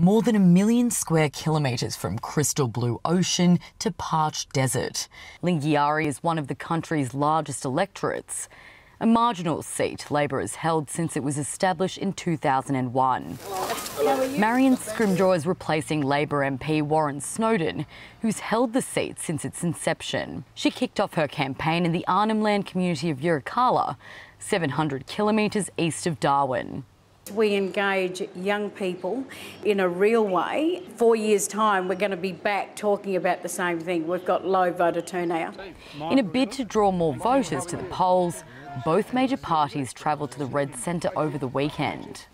more than 1 million square kilometres from crystal blue ocean to parched desert. Lingiari is one of the country's largest electorates, a marginal seat Labor has held since it was established in 2001. Marion Scrymgour is replacing Labor MP Warren Snowden, who's held the seat since its inception. She kicked off her campaign in the Arnhem Land community of Yirrkala, 700 kilometres east of Darwin. We engage young people in a real way. 4 years' time, we're going to be back talking about the same thing. We've got low voter turnout. In a bid to draw more voters to the polls, both major parties travelled to the Red Centre over the weekend.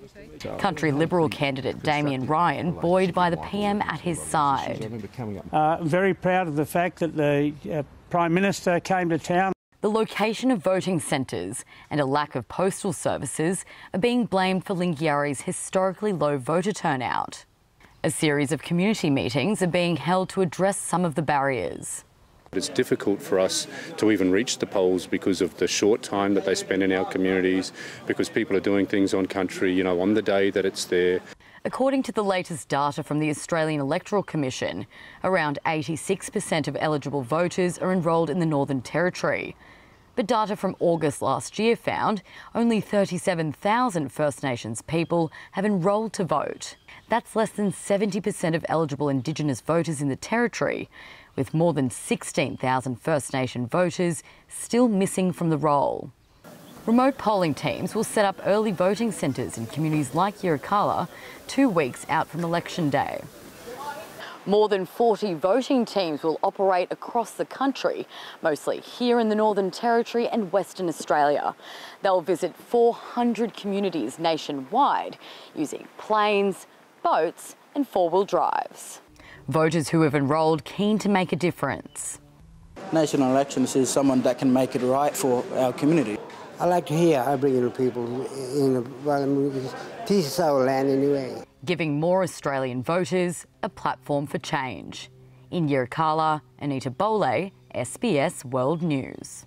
Country Liberal candidate Damian Ryan buoyed by the PM at his side. Very proud of the fact that the Prime Minister came to town. The location of voting centres and a lack of postal services are being blamed for Lingiari's historically low voter turnout. A series of community meetings are being held to address some of the barriers. It's difficult for us to even reach the polls because of the short time that they spend in our communities, because people are doing things on country, you know, on the day that it's there. According to the latest data from the Australian Electoral Commission, around 86% of eligible voters are enrolled in the Northern Territory. But data from August last year found only 37,000 First Nations people have enrolled to vote. That's less than 70% of eligible Indigenous voters in the Territory, with more than 16,000 First Nation voters still missing from the roll. Remote polling teams will set up early voting centres in communities like Yirrkala 2 weeks out from Election Day. More than 40 voting teams will operate across the country, mostly here in the Northern Territory and Western Australia. They'll visit 400 communities nationwide using planes, boats and four-wheel drives. Voters who have enrolled keen to make a difference. National elections is someone that can make it right for our community. I like to hear Aboriginal people in this is our land anyway. Giving more Australian voters a platform for change. In Yirrkala, Anita Bole, SBS World News.